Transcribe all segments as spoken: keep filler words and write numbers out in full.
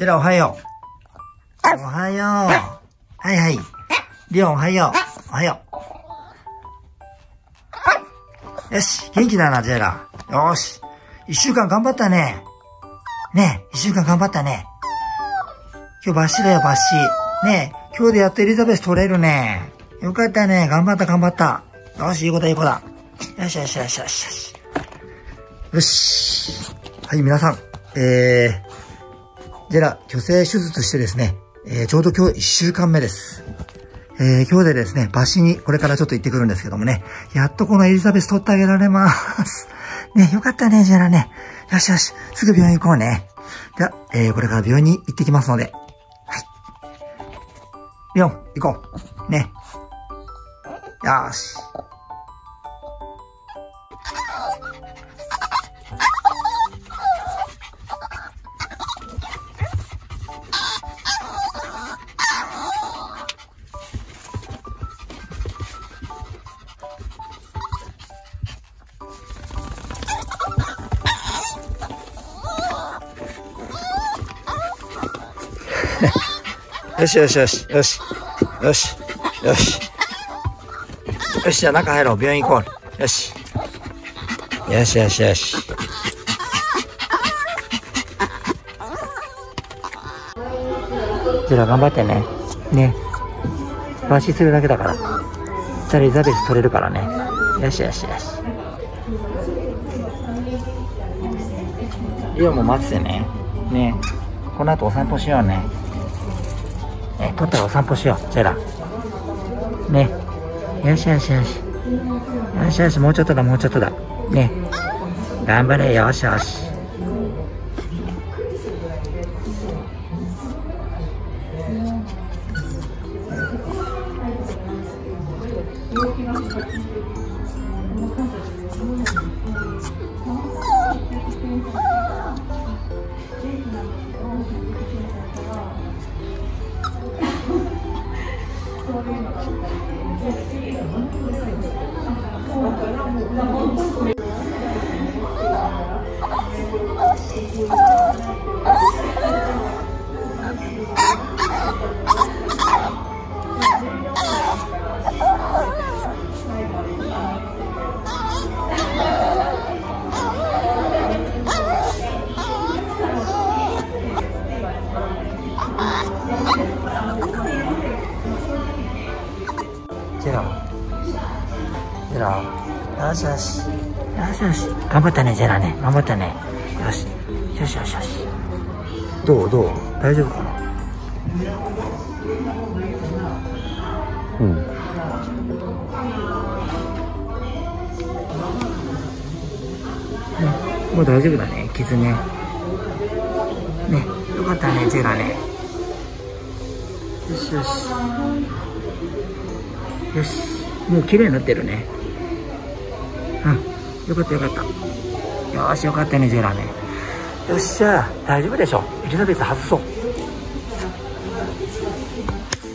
ジェラおはよう。おはよう。はいはい。リオンおはよう。おはよう。よし、元気だな、ジェラ。よし。一週間頑張ったね。ねえ、一週間頑張ったね。今日バッシだよ、バッシ。ねえ、今日でやっとエリザベス取れるね。よかったね。頑張った、頑張った。よし、いい子だ、いい子だ。よしよしよしよしよし。よし。はい、皆さん。えー、ジェラ、去勢手術してですね、えー、ちょうど今日一週間目です。えー、今日でですね、バッシにこれからちょっと行ってくるんですけどもね、やっとこのエリザベス取ってあげられます。ね、よかったね、ジェラね。よしよし、すぐ病院行こうね。では、えー、これから病院に行ってきますので。はい。リオン、行こう。ね。よーし。よしよしよしよしよしよしよし、じゃあ中入ろう。病院行こう。よしよしよしよし。ジェラ頑張ってね。ね、バシするだけだから、じゃあエリザベス取れるからね。よしよしよし。リオも待っててね。ね、この後お散歩しようね。え、取ったらお散歩しよう、ジェラ。ね。よしよしよし。よしよし、もうちょっとだ、もうちょっとだ。ね。頑張れ、よしよし。よしよし。よしよし。頑張ったね、ジェラね。頑張ったね。よし。よしよしよし。どうどう大丈夫かな。うん。ね、もう大丈夫だね、傷ね。ね、よかったね、ジェラね。よしよし。よし。もう綺麗になってるね。うん、よかったよかった。よーし、よかったね、ジェラね。よっしゃー、大丈夫でしょ。エリザベス外そう。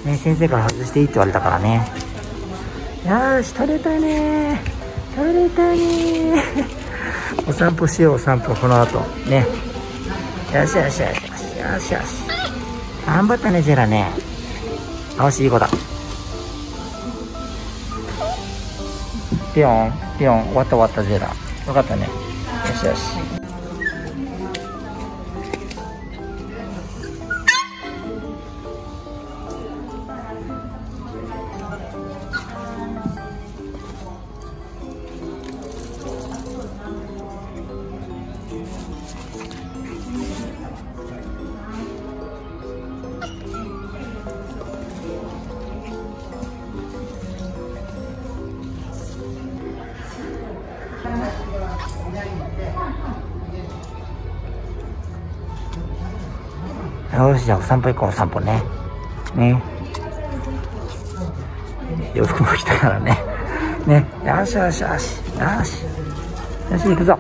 ね、先生から外していいって言われたからね。よーし、取れたねー。取れたねー。お散歩しよう、お散歩、この後。ね。よしよしよしよしよしよし。頑張ったね、ジェラね。よし、いい子だ。ピヨン。ピヨン、終わった終わった、ジェラ。よかったね。よしよし。よし、じゃあお散歩行こう、お散歩ね。ね、洋服も着たからね。ね、よしよしよしよしよし、行くぞ。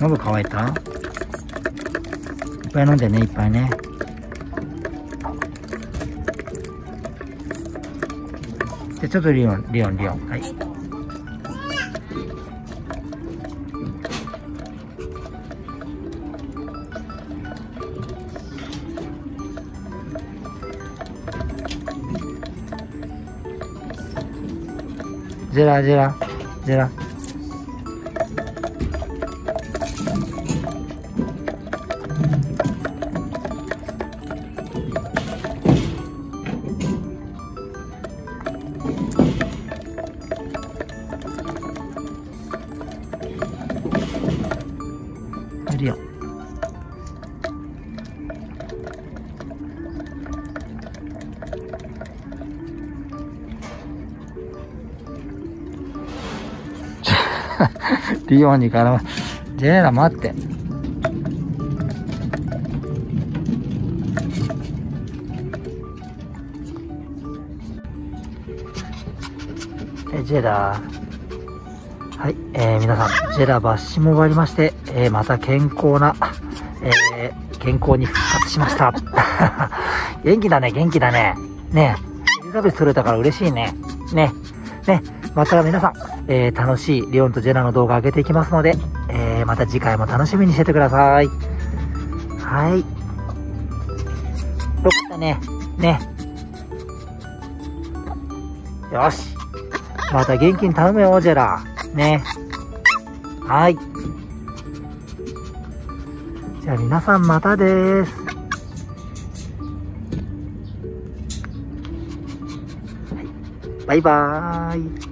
喉乾いた？いっぱい飲んでね、いっぱいね。で、ちょっとリオン、リオン、リオン。はい。ジェラ、ジェラ、ジェラ。リオン。リオンに絡まジェラ待って。えジェラ。はい、えー、皆さん、ジェラ抜歯も終わりまして、えー、また健康な、えー、健康に復活しました。元気だね、元気だね。ねえ、エリザベス取れたから嬉しいね。ねえ、ねえ、また皆さん、えー、楽しいリオンとジェラの動画上げていきますので、えー、また次回も楽しみにしててください。はい。よかったね。ねえ。よし。また元気に頼むよ、ジェラ。ね。はい。じゃあ皆さんまたです。はい、バイバーイ。